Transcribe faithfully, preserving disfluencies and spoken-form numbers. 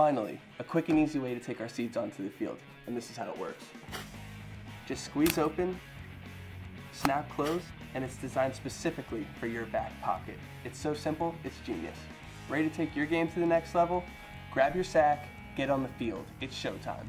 Finally, a quick and easy way to take our seeds onto the field, and this is how it works. Just squeeze open, snap close, and it's designed specifically for your back pocket. It's so simple, it's genius. Ready to take your game to the next level? Grab your sack, get on the field, it's showtime.